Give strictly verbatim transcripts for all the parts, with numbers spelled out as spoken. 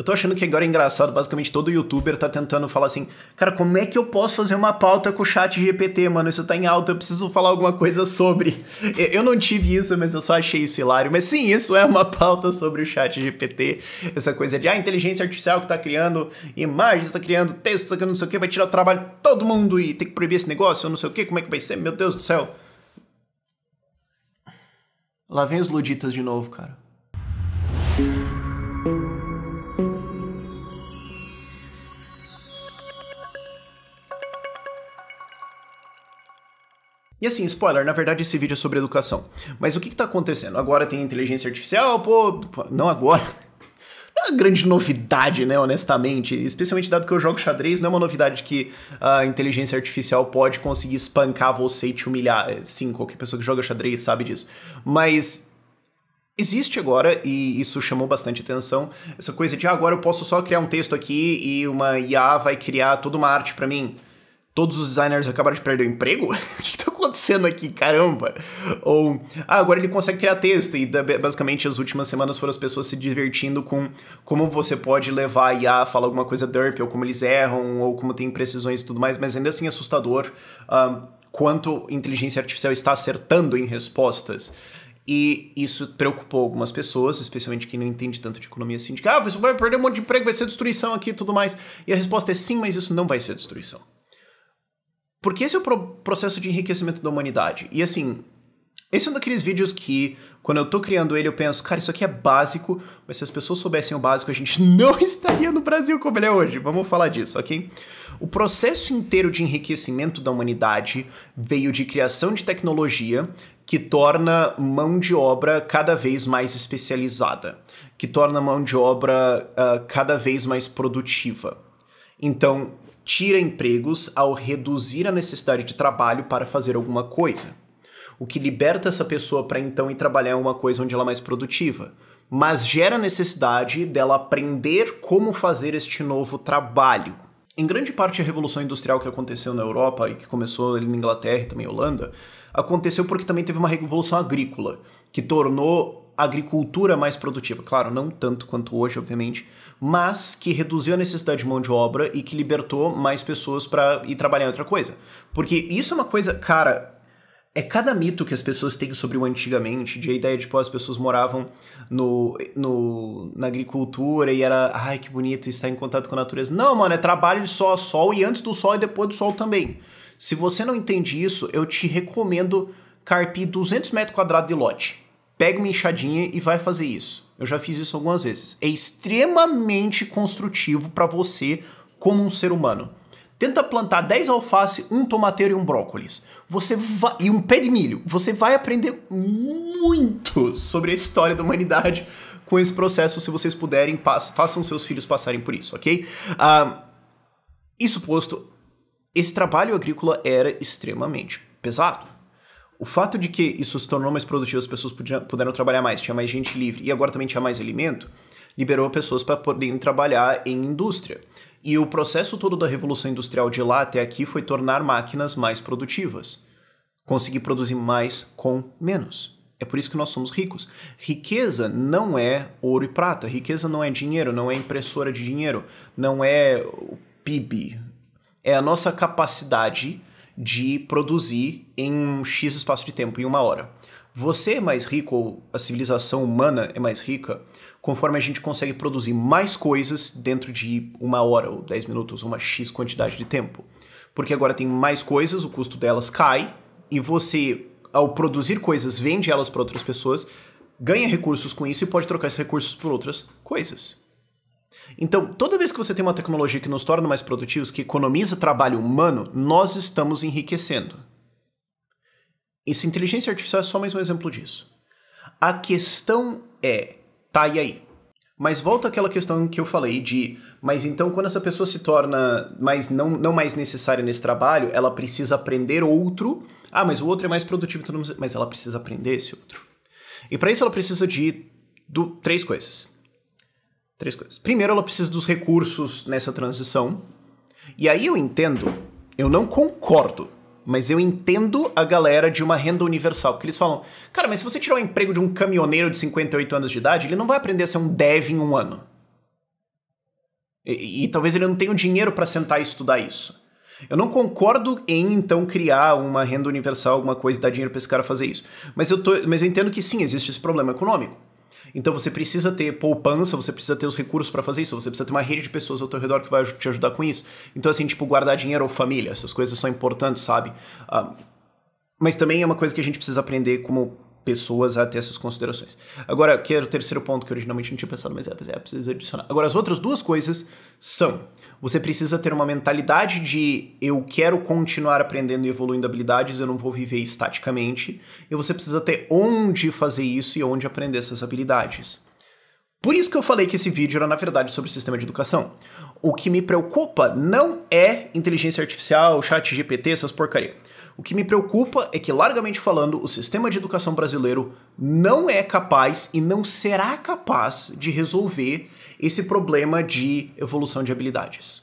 Eu tô achando que agora é engraçado, basicamente todo youtuber tá tentando falar assim, cara, como é que eu posso fazer uma pauta com o chat G P T, mano? Isso tá em alta, eu preciso falar alguma coisa sobre. Eu não tive isso, mas eu só achei isso hilário. Mas sim, isso é uma pauta sobre o chat G P T. Essa coisa de, ah, inteligência artificial que tá criando imagens, tá criando textos, tá criando não sei o que, vai tirar o trabalho de todo mundo e tem que proibir esse negócio, eu não sei o que, como é que vai ser, meu Deus do céu. Lá vem os luditas de novo, cara. E assim, spoiler, na verdade esse vídeo é sobre educação. Mas o que que tá acontecendo? Agora tem inteligência artificial, pô... pô não agora. Não é uma grande novidade, né, honestamente. Especialmente dado que eu jogo xadrez, não é uma novidade que a inteligência artificial pode conseguir espancar você e te humilhar. Sim, qualquer pessoa que joga xadrez sabe disso. Mas... existe agora, e isso chamou bastante atenção, essa coisa de, ah, agora eu posso só criar um texto aqui e uma I A vai criar toda uma arte pra mim. Todos os designers acabaram de perder o emprego? O que tá acontecendo aqui? Caramba! Ou, ah, agora ele consegue criar texto. E basicamente as últimas semanas foram as pessoas se divertindo com como você pode levar a I A a falar alguma coisa derp, ou como eles erram, ou como tem imprecisões e tudo mais, mas ainda assim assustador um, quanto inteligência artificial está acertando em respostas. E isso preocupou algumas pessoas, especialmente quem não entende tanto de economia sindical. Ah, isso vai perder um monte de emprego, vai ser destruição aqui e tudo mais. E a resposta é sim, mas isso não vai ser destruição. Porque esse é o pro processo de enriquecimento da humanidade. E assim, esse é um daqueles vídeos que, quando eu tô criando ele, eu penso, cara, isso aqui é básico, mas se as pessoas soubessem o básico, a gente não estaria no Brasil como ele é hoje. Vamos falar disso, ok? O processo inteiro de enriquecimento da humanidade veio de criação de tecnologia que torna mão de obra cada vez mais especializada, que torna mão de obra uh, cada vez mais produtiva. Então, tira empregos ao reduzir a necessidade de trabalho para fazer alguma coisa, o que liberta essa pessoa para então ir trabalhar em uma coisa onde ela é mais produtiva, mas gera a necessidade dela aprender como fazer este novo trabalho. Em grande parte, a Revolução Industrial que aconteceu na Europa e que começou ali na Inglaterra e também na Holanda, aconteceu porque também teve uma revolução agrícola, que tornou a agricultura mais produtiva. Claro, não tanto quanto hoje, obviamente, mas que reduziu a necessidade de mão de obra e que libertou mais pessoas para ir trabalhar em outra coisa. Porque isso é uma coisa, cara... é cada mito que as pessoas têm sobre o antigamente, de a ideia de, pô, as pessoas moravam no, no, na agricultura e era, ai, que bonito estar em contato com a natureza. Não, mano, é trabalho de sol a sol e antes do sol e depois do sol também. Se você não entende isso, eu te recomendo carpir duzentos metros quadrados de lote. Pega uma enxadinha e vai fazer isso. Eu já fiz isso algumas vezes. É extremamente construtivo para você como um ser humano. Tenta plantar dez alface, um tomateiro e um brócolis. Você vai, e um pé de milho. Você vai aprender muito sobre a história da humanidade com esse processo. Se vocês puderem, façam seus filhos passarem por isso, ok? Uh, isso posto, esse trabalho agrícola era extremamente pesado. O fato de que isso se tornou mais produtivo, as pessoas puderam, puderam trabalhar mais, tinha mais gente livre e agora também tinha mais alimento, liberou pessoas para poderem trabalhar em indústria. E o processo todo da Revolução Industrial de lá até aqui foi tornar máquinas mais produtivas. Conseguir produzir mais com menos. É por isso que nós somos ricos. Riqueza não é ouro e prata. Riqueza não é dinheiro, não é impressora de dinheiro, não é o P I B. É a nossa capacidade de produzir em um X espaço de tempo, em uma hora. Você é mais rico, ou a civilização humana é mais rica, conforme a gente consegue produzir mais coisas dentro de uma hora, ou dez minutos, uma X quantidade de tempo. Porque agora tem mais coisas, o custo delas cai, e você, ao produzir coisas, vende elas para outras pessoas, ganha recursos com isso e pode trocar esses recursos por outras coisas. Então, toda vez que você tem uma tecnologia que nos torna mais produtivos, que economiza trabalho humano, nós estamos enriquecendo. Essa inteligência artificial é só mais um exemplo disso. A questão é, tá, e aí? Mas volta àquela questão que eu falei de, mas então quando essa pessoa se torna mais, não, não mais necessária nesse trabalho, ela precisa aprender outro. Ah, mas o outro é mais produtivo, então não, mas ela precisa aprender esse outro. E para isso ela precisa de do, três coisas. Três coisas. Primeiro, ela precisa dos recursos nessa transição. E aí eu entendo, eu não concordo, mas eu entendo a galera de uma renda universal, porque eles falam, cara, mas se você tirar o emprego de um caminhoneiro de cinquenta e oito anos de idade, ele não vai aprender a ser um dev em um ano. E, e talvez ele não tenha o dinheiro para sentar e estudar isso. Eu não concordo em, então, criar uma renda universal, alguma coisa e dar dinheiro para esse cara fazer isso. Mas eu, tô, mas eu entendo que sim, existe esse problema econômico. Então você precisa ter poupança, você precisa ter os recursos para fazer isso, você precisa ter uma rede de pessoas ao teu redor que vai te ajudar com isso. Então assim, tipo, guardar dinheiro ou família, essas coisas são importantes, sabe? Ah, mas também é uma coisa que a gente precisa aprender como pessoas a ter essas considerações. Agora, que era o terceiro ponto que originalmente não tinha pensado, mas é, é preciso adicionar. Agora, as outras duas coisas são: você precisa ter uma mentalidade de eu quero continuar aprendendo e evoluindo habilidades, eu não vou viver estaticamente, e você precisa ter onde fazer isso e onde aprender essas habilidades. Por isso que eu falei que esse vídeo era, na verdade, sobre o sistema de educação. O que me preocupa não é inteligência artificial, chat G P T, essas porcaria. O que me preocupa é que, largamente falando, o sistema de educação brasileiro não é capaz e não será capaz de resolver esse problema de evolução de habilidades.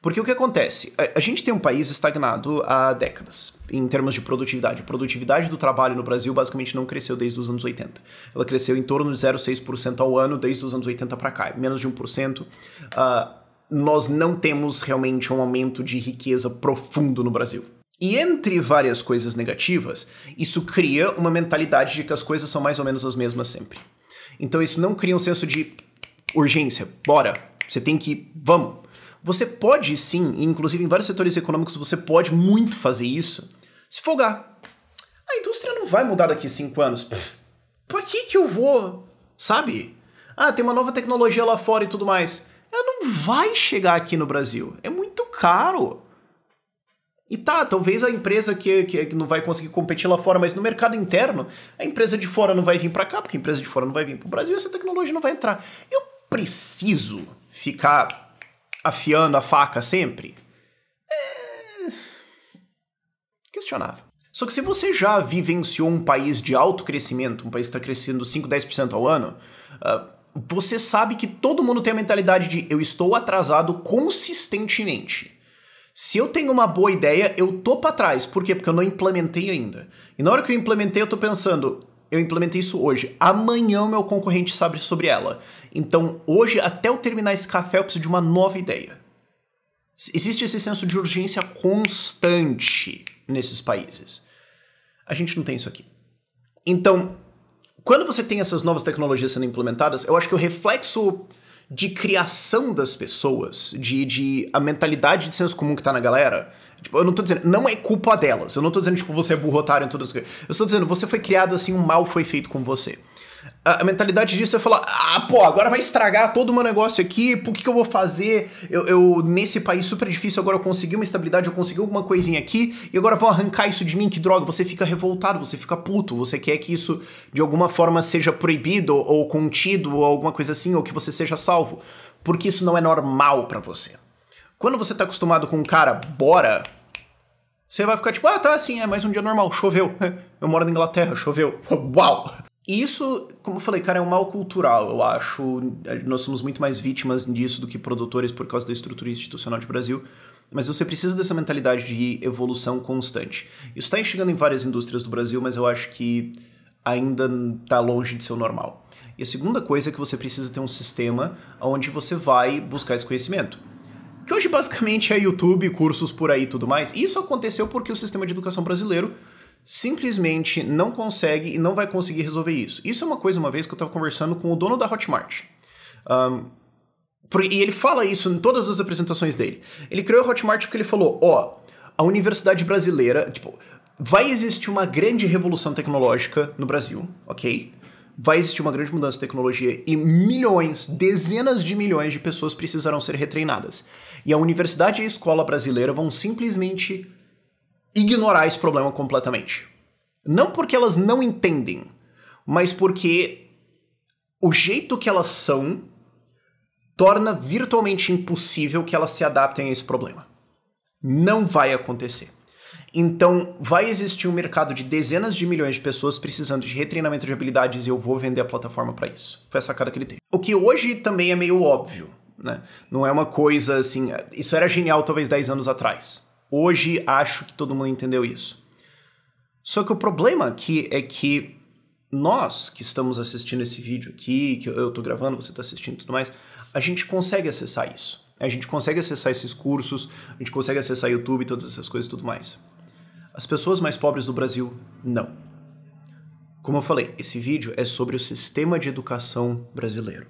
Porque o que acontece? A gente tem um país estagnado há décadas, em termos de produtividade. A produtividade do trabalho no Brasil basicamente não cresceu desde os anos oitenta. Ela cresceu em torno de zero vírgula seis por cento ao ano desde os anos oitenta para cá, menos de um por cento. Uh, nós não temos realmente um aumento de riqueza profundo no Brasil. E entre várias coisas negativas, isso cria uma mentalidade de que as coisas são mais ou menos as mesmas sempre. Então isso não cria um senso de urgência, bora, você tem que, vamos. Você pode sim, inclusive em vários setores econômicos, você pode muito fazer isso, se folgar. A indústria não vai mudar daqui a cinco anos. Pff, pra que que eu vou? Sabe? Ah, tem uma nova tecnologia lá fora e tudo mais. Ela não vai chegar aqui no Brasil. É muito caro. E tá, talvez a empresa que, que não vai conseguir competir lá fora, mas no mercado interno, a empresa de fora não vai vir pra cá, porque a empresa de fora não vai vir pro Brasil, essa tecnologia não vai entrar. Eu preciso ficar afiando a faca sempre? É... questionável. Só que se você já vivenciou um país de alto crescimento, um país que está crescendo cinco, dez por cento ao ano, uh, você sabe que todo mundo tem a mentalidade de eu estou atrasado consistentemente. Se eu tenho uma boa ideia, eu tô para trás. Por quê? Porque eu não implementei ainda. E na hora que eu implementei, eu tô pensando... eu implementei isso hoje. Amanhã o meu concorrente sabe sobre ela. Então, hoje, até eu terminar esse café, eu preciso de uma nova ideia. Existe esse senso de urgência constante nesses países. A gente não tem isso aqui. Então, quando você tem essas novas tecnologias sendo implementadas, eu acho que o reflexo de criação das pessoas, de, de a mentalidade de senso comum que tá na galera... tipo, eu não tô dizendo, não é culpa delas. Eu não tô dizendo, tipo, você é burro, otário e tudo isso. Eu estou dizendo, você foi criado assim, um mal foi feito com você. A, a mentalidade disso é falar, ah, pô, agora vai estragar todo o meu negócio aqui, por que que eu vou fazer? Eu, eu, nesse país super difícil, agora eu consegui uma estabilidade, eu consegui alguma coisinha aqui, e agora vão arrancar isso de mim, que droga. Você fica revoltado, você fica puto, você quer que isso, de alguma forma, seja proibido, ou contido, ou alguma coisa assim, ou que você seja salvo. Porque isso não é normal pra você. Quando você tá acostumado com um cara, bora, você vai ficar tipo, ah, tá, assim, é mais um dia normal, choveu. Eu moro na Inglaterra, choveu. Uau! E isso, como eu falei, cara, é um mal cultural, eu acho. Nós somos muito mais vítimas disso do que produtores por causa da estrutura institucional do Brasil. Mas você precisa dessa mentalidade de evolução constante. Isso tá chegando em várias indústrias do Brasil, mas eu acho que ainda tá longe de ser o normal. E a segunda coisa é que você precisa ter um sistema onde você vai buscar esse conhecimento. Que hoje basicamente é YouTube, cursos por aí e tudo mais. Isso aconteceu porque o sistema de educação brasileiro simplesmente não consegue e não vai conseguir resolver isso. Isso é uma coisa, uma vez que eu tava conversando com o dono da Hotmart. Um, e ele fala isso em todas as apresentações dele. Ele criou a Hotmart porque ele falou, ó, a universidade brasileira, tipo, vai existir uma grande revolução tecnológica no Brasil, ok? Vai existir uma grande mudança de tecnologia e milhões, dezenas de milhões de pessoas precisarão ser retreinadas. E a universidade e a escola brasileira vão simplesmente ignorar esse problema completamente. Não porque elas não entendem, mas porque o jeito que elas são torna virtualmente impossível que elas se adaptem a esse problema. Não vai acontecer. Então, vai existir um mercado de dezenas de milhões de pessoas precisando de retreinamento de habilidades e eu vou vender a plataforma para isso. Foi a sacada que ele teve. O que hoje também é meio óbvio, né? Não é uma coisa assim... isso era genial talvez dez anos atrás. Hoje, acho que todo mundo entendeu isso. Só que o problema aqui é que nós que estamos assistindo esse vídeo aqui, que eu tô gravando, você tá assistindo e tudo mais, a gente consegue acessar isso. A gente consegue acessar esses cursos, a gente consegue acessar YouTube, todas essas coisas e tudo mais. As pessoas mais pobres do Brasil, não. Como eu falei, esse vídeo é sobre o sistema de educação brasileiro.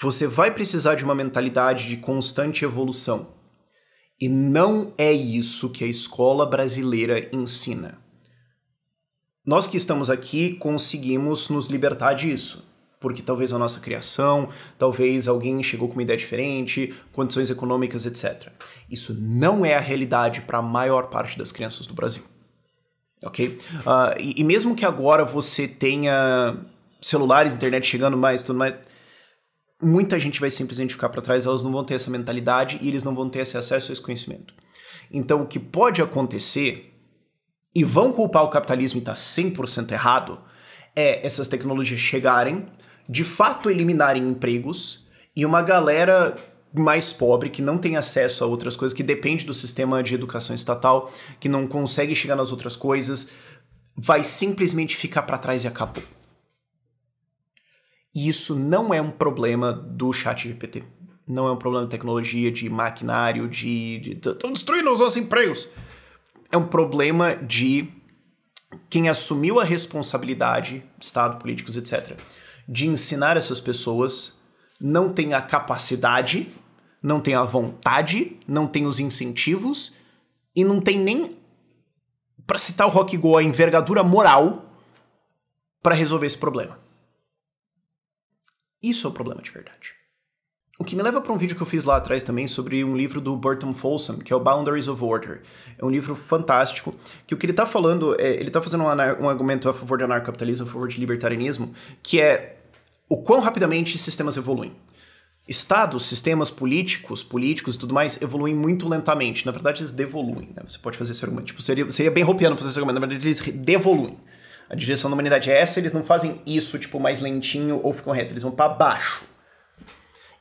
Você vai precisar de uma mentalidade de constante evolução. E não é isso que a escola brasileira ensina. Nós que estamos aqui conseguimos nos libertar disso. Porque talvez a nossa criação, talvez alguém chegou com uma ideia diferente, condições econômicas, etcétera. Isso não é a realidade para a maior parte das crianças do Brasil. Ok? Uh, e, e mesmo que agora você tenha celulares, internet chegando mais, tudo mais, muita gente vai simplesmente ficar para trás, elas não vão ter essa mentalidade e eles não vão ter esse acesso a esse conhecimento. Então o que pode acontecer, e vão culpar o capitalismo e está cem por cento errado, é essas tecnologias chegarem, de fato eliminarem empregos e uma galera mais pobre que não tem acesso a outras coisas, que depende do sistema de educação estatal, que não consegue chegar nas outras coisas, vai simplesmente ficar para trás e acabou. E isso não é um problema do ChatGPT. Não é um problema de tecnologia, de maquinário, de... Estão destruindo os nossos empregos! É um problema de quem assumiu a responsabilidade, Estado, políticos, etcétera, de ensinar essas pessoas, não tem a capacidade, não tem a vontade, não tem os incentivos e não tem nem, para citar o Rock Go, a envergadura moral para resolver esse problema. Isso é o problema de verdade. O que me leva para um vídeo que eu fiz lá atrás também sobre um livro do Burton Folsom, que é o Boundaries of Order. É um livro fantástico, que o que ele tá falando, é, ele tá fazendo um, um argumento a favor de anarcocapitalismo, a favor de libertarianismo, que é o quão rapidamente sistemas evoluem. Estados, sistemas políticos, políticos e tudo mais, evoluem muito lentamente. Na verdade, eles devoluem, né? Você pode fazer esse argumento. Tipo, seria, seria bem roupiano fazer esse argumento, na verdade, eles devoluem. A direção da humanidade é essa, eles não fazem isso, tipo, mais lentinho ou ficam reto, eles vão para baixo.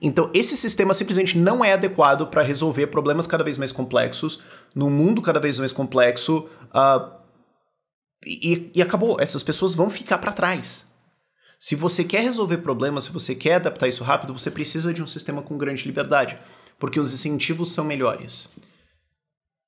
Então, esse sistema simplesmente não é adequado para resolver problemas cada vez mais complexos, num mundo cada vez mais complexo, uh, e, e acabou. Essas pessoas vão ficar para trás. Se você quer resolver problemas, se você quer adaptar isso rápido, você precisa de um sistema com grande liberdade, porque os incentivos são melhores.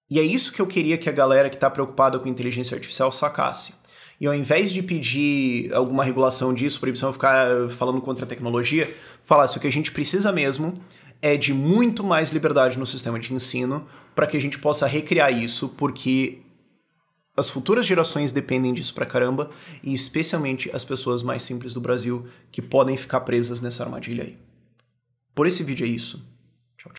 E é isso que eu queria que a galera que está preocupada com inteligência artificial sacasse. E ao invés de pedir alguma regulação disso, proibição de ficar falando contra a tecnologia, falasse o que a gente precisa mesmo é de muito mais liberdade no sistema de ensino para que a gente possa recriar isso, porque as futuras gerações dependem disso pra caramba, e especialmente as pessoas mais simples do Brasil que podem ficar presas nessa armadilha aí. Por esse vídeo é isso.